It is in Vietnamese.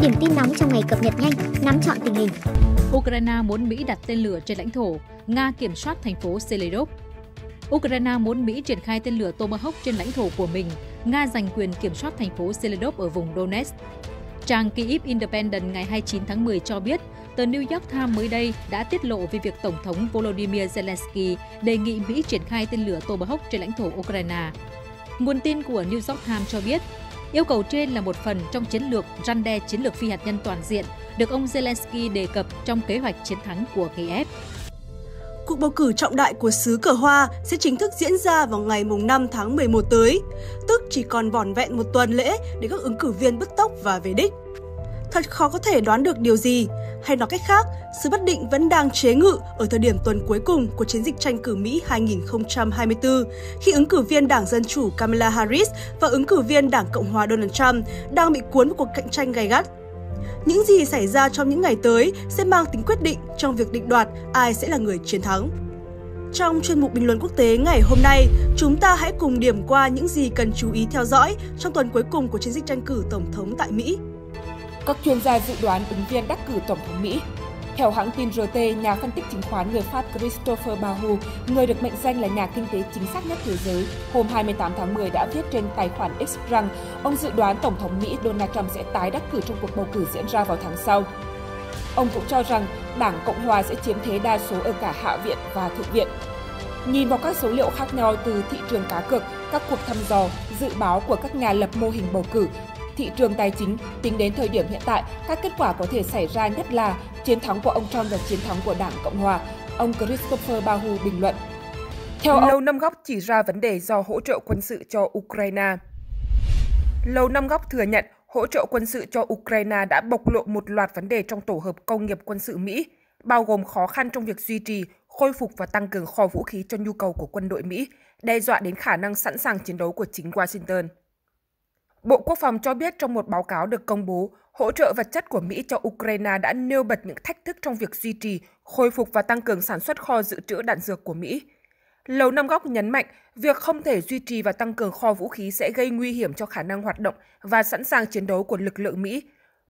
Điểm tin nóng trong ngày cập nhật nhanh, nắm trọn tình hình. Ukraine muốn Mỹ đặt tên lửa trên lãnh thổ, Nga kiểm soát thành phố Selydok. Ukraine muốn Mỹ triển khai tên lửa Tomahawk trên lãnh thổ của mình, Nga giành quyền kiểm soát thành phố Selydok ở vùng Donetsk. Trang Kyiv Independent ngày 29 tháng 10 cho biết, tờ New York Times mới đây đã tiết lộ về việc Tổng thống Volodymyr Zelensky đề nghị Mỹ triển khai tên lửa Tomahawk trên lãnh thổ Ukraine. Nguồn tin của New York Times cho biết, yêu cầu trên là một phần trong chiến lược răn đe chiến lược phi hạt nhân toàn diện được ông Zelensky đề cập trong kế hoạch chiến thắng của Kiev. Cuộc bầu cử trọng đại của xứ Cờ Hoa sẽ chính thức diễn ra vào ngày 5 tháng 11 tới, tức chỉ còn vỏn vẹn một tuần lễ để các ứng cử viên bứt tốc và về đích. Thật khó có thể đoán được điều gì, hay nói cách khác, xứ Bất Định vẫn đang chế ngự ở thời điểm tuần cuối cùng của chiến dịch tranh cử Mỹ 2024, khi ứng cử viên Đảng Dân Chủ Kamala Harris và ứng cử viên Đảng Cộng Hòa Donald Trump đang bị cuốn vào cuộc cạnh tranh gay gắt. Những gì xảy ra trong những ngày tới sẽ mang tính quyết định trong việc định đoạt ai sẽ là người chiến thắng. Trong chuyên mục Bình luận Quốc tế ngày hôm nay, chúng ta hãy cùng điểm qua những gì cần chú ý theo dõi trong tuần cuối cùng của chiến dịch tranh cử Tổng thống tại Mỹ. Các chuyên gia dự đoán ứng viên đắc cử Tổng thống Mỹ. Theo hãng tin RT, nhà phân tích chứng khoán người Pháp Christophe Barraud, người được mệnh danh là nhà kinh tế chính xác nhất thế giới, hôm 28 tháng 10 đã viết trên tài khoản X rằng ông dự đoán Tổng thống Mỹ Donald Trump sẽ tái đắc cử trong cuộc bầu cử diễn ra vào tháng sau. Ông cũng cho rằng Đảng Cộng Hòa sẽ chiếm thế đa số ở cả Hạ viện và Thượng viện. Nhìn vào các số liệu khác nhau từ thị trường cá cược, các cuộc thăm dò, dự báo của các nhà lập mô hình bầu cử, thị trường tài chính, tính đến thời điểm hiện tại, các kết quả có thể xảy ra nhất là chiến thắng của ông Trump và chiến thắng của Đảng Cộng Hòa, ông Christophe Barraud bình luận. Theo ông, Lầu Năm Góc chỉ ra vấn đề do hỗ trợ quân sự cho Ukraine. Lầu Năm Góc thừa nhận hỗ trợ quân sự cho Ukraine đã bộc lộ một loạt vấn đề trong tổ hợp công nghiệp quân sự Mỹ, bao gồm khó khăn trong việc duy trì, khôi phục và tăng cường kho vũ khí cho nhu cầu của quân đội Mỹ, đe dọa đến khả năng sẵn sàng chiến đấu của chính Washington. Bộ Quốc phòng cho biết trong một báo cáo được công bố, hỗ trợ vật chất của Mỹ cho Ukraine đã nêu bật những thách thức trong việc duy trì, khôi phục và tăng cường sản xuất kho dự trữ đạn dược của Mỹ. Lầu Năm Góc nhấn mạnh, việc không thể duy trì và tăng cường kho vũ khí sẽ gây nguy hiểm cho khả năng hoạt động và sẵn sàng chiến đấu của lực lượng Mỹ,